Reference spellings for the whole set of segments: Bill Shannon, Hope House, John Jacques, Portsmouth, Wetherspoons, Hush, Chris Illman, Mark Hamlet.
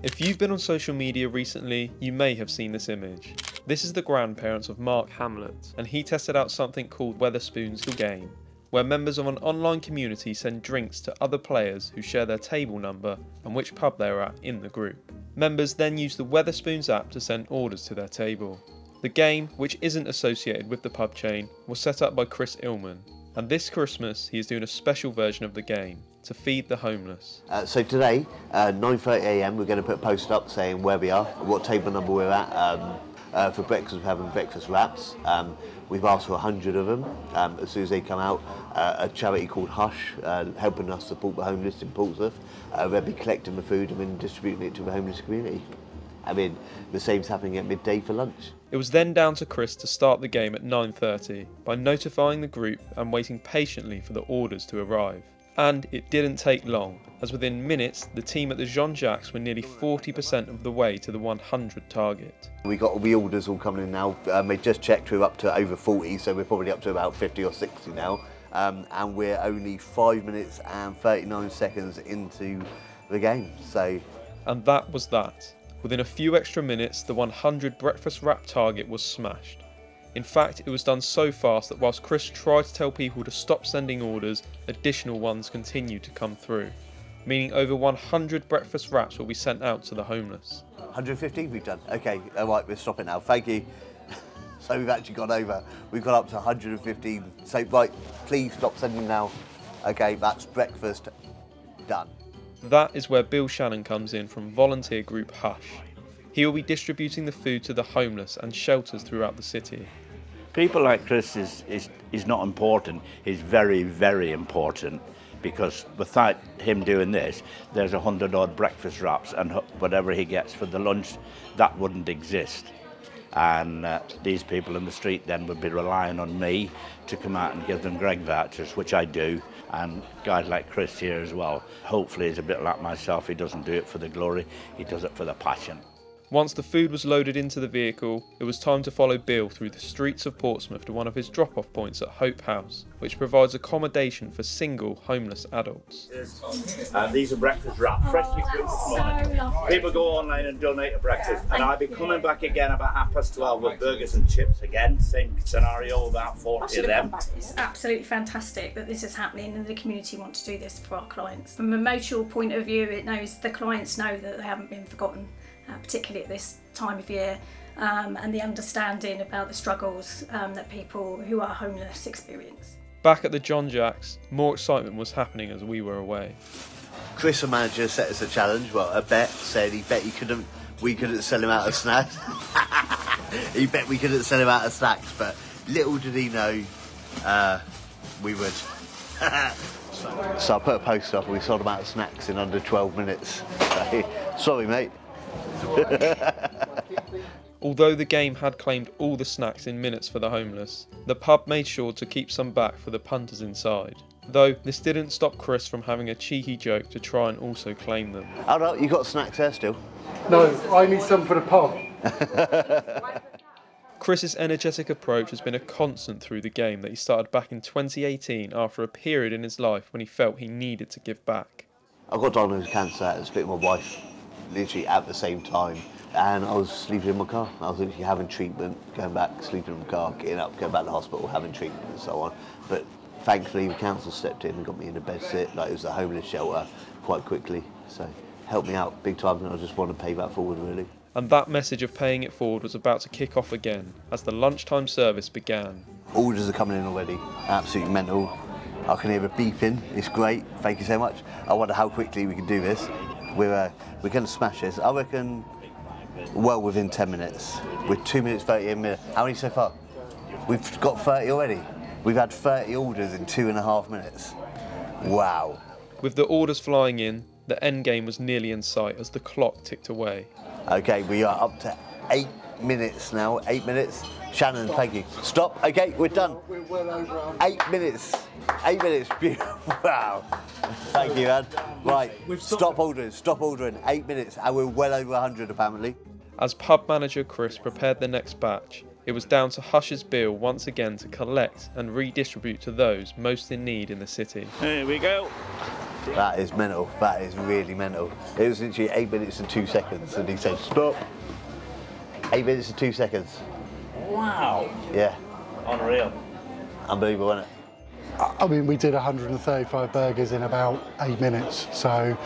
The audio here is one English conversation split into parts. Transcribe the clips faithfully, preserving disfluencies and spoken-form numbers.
If you've been on social media recently, you may have seen this image. This is the grandparents of Mark Hamlet, and he tested out something called Wetherspoons the Game, where members of an online community send drinks to other players who share their table number and which pub they are at in the group. Members then use the Wetherspoons app to send orders to their table. The game, which isn't associated with the pub chain, was set up by Chris Illman, and this Christmas he is doing a special version of the game to feed the homeless. Uh, so today, uh, nine thirty a m, we're going to put a post up saying where we are, what table number we're at. Um, Uh, for breakfast, we're having breakfast wraps. Um, we've asked for a hundred of them. Um, as soon as they come out, uh, a charity called Hush, uh, helping us support the homeless in Portsmouth, uh, they'll be collecting the food and then distributing it to the homeless community. I mean, the same's happening at midday for lunch. It was then down to Chris to start the game at nine thirty by notifying the group and waiting patiently for the orders to arrive. And it didn't take long, as within minutes, the team at the John Jacques were nearly forty percent of the way to the one hundred target. We got all the orders all coming in now. Um, they just checked, we we're up to over forty, so we're probably up to about fifty or sixty now. Um, and we're only five minutes and thirty-nine seconds into the game, so. And that was that. Within a few extra minutes, the one hundred breakfast wrap target was smashed. In fact, it was done so fast that whilst Chris tried to tell people to stop sending orders, additional ones continued to come through, meaning over one hundred breakfast wraps will be sent out to the homeless. one hundred fifteen we've done. Okay, all right, we'll stop it now. Thank you. So we've actually gone over. We've got up to one hundred fifteen. So, right, please stop sending now. Okay, that's breakfast done. That is where Bill Shannon comes in from volunteer group Hush. He will be distributing the food to the homeless and shelters throughout the city. People like Chris is, is, is not important. He's very, very important, because without him doing this, there's a hundred odd breakfast wraps and whatever he gets for the lunch, that wouldn't exist. And uh, these people in the street then would be relying on me to come out and give them Greg vouchers, which I do, and guys like Chris here as well. Hopefully he's a bit like myself. He doesn't do it for the glory, he does it for the passion. Once the food was loaded into the vehicle, it was time to follow Bill through the streets of Portsmouth to one of his drop-off points at Hope House, which provides accommodation for single homeless adults. Uh, these are breakfast wraps, freshly cooked this morning. People go online and donate a breakfast, and I'll be coming back again about half past twelve with burgers and chips again. Same scenario, about forty of them. It's absolutely fantastic that this is happening, and the community want to do this for our clients. From a mutual point of view, it knows the clients know that they haven't been forgotten. Uh, particularly at this time of year, um, and the understanding about the struggles um, that people who are homeless experience. Back at the John Jacques, more excitement was happening as we were away. Chris, the manager, set us a challenge, well, a bet, said he bet he couldn't, we couldn't sell him out of snacks. He bet we couldn't sell him out of snacks, but little did he know uh, we would. So I put a post up and we sold him out of snacks in under twelve minutes. So, sorry, mate. Although the game had claimed all the snacks in minutes for the homeless, the pub made sure to keep some back for the punters inside. Though this didn't stop Chris from having a cheeky joke to try and also claim them. Oh no, you got snacks there still? No, I need some for the pub. Chris's energetic approach has been a constant through the game that he started back in twenty eighteen after a period in his life when he felt he needed to give back. I got diagnosed with cancer and split my wife. Literally at the same time, and I was sleeping in my car. I was literally having treatment, going back, sleeping in my car, getting up, going back to the hospital, having treatment and so on. But thankfully the council stepped in and got me in a bed sit, like it was a homeless shelter, quite quickly. So helped me out big time, and I just want to pay that forward really. And that message of paying it forward was about to kick off again as the lunchtime service began. Orders are coming in already, absolutely mental. I can hear a beeping, it's great, thank you so much. I wonder how quickly we can do this. We're, uh, we're going to smash this. I reckon well within ten minutes. We're two minutes thirty in a minute. How many so far? We've got thirty already. We've had thirty orders in two and a half minutes. Wow. With the orders flying in, the end game was nearly in sight as the clock ticked away. Okay, we are up to eight minutes now, eight minutes. Shannon, Stop. Thank you. Stop, okay, we're done. We're well over our eight minutes, eight minutes, beautiful, wow. Thank you, man. Right, stop ordering, stop ordering, eight minutes, and we're well over one hundred apparently. As pub manager Chris prepared the next batch, it was down to Hush's Bill once again to collect and redistribute to those most in need in the city. Here we go. That is mental. That is really mental. It was literally eight minutes and two seconds, and he said, stop. Eight minutes and two seconds. Wow. Yeah. Unreal. Unbelievable, wasn't it? I mean, we did one hundred thirty-five burgers in about eight minutes, so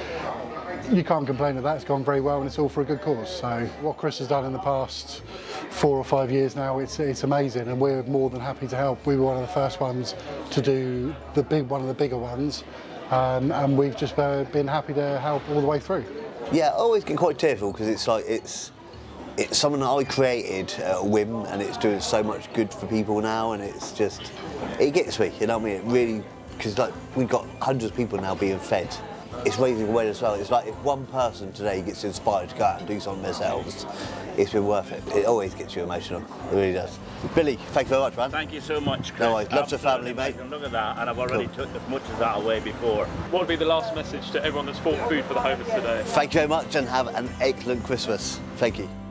you can't complain of that. It's gone very well, and it's all for a good cause. So what Chris has done in the past four or five years now, it's, it's amazing, and we're more than happy to help. We were one of the first ones to do the big, one of the bigger ones, um, and we've just uh, been happy to help all the way through. Yeah, I always get quite tearful, because it's like, it's... it's something that I created at a whim, and it's doing so much good for people now, and it's just, it gets me, you know what I mean? It really, because like, we've got hundreds of people now being fed. It's raising awareness as well. It's like if one person today gets inspired to go out and do something themselves, it's been worth it. It always gets you emotional, it really does. Billy, thank you very much, man. Thank you so much, Chris. No worries. Love the family, mate. Look at that, and I've already cool. took as much as that away before. What would be the last message to everyone that's bought food for the homeless today? Thank you very much, and have an excellent Christmas. Thank you.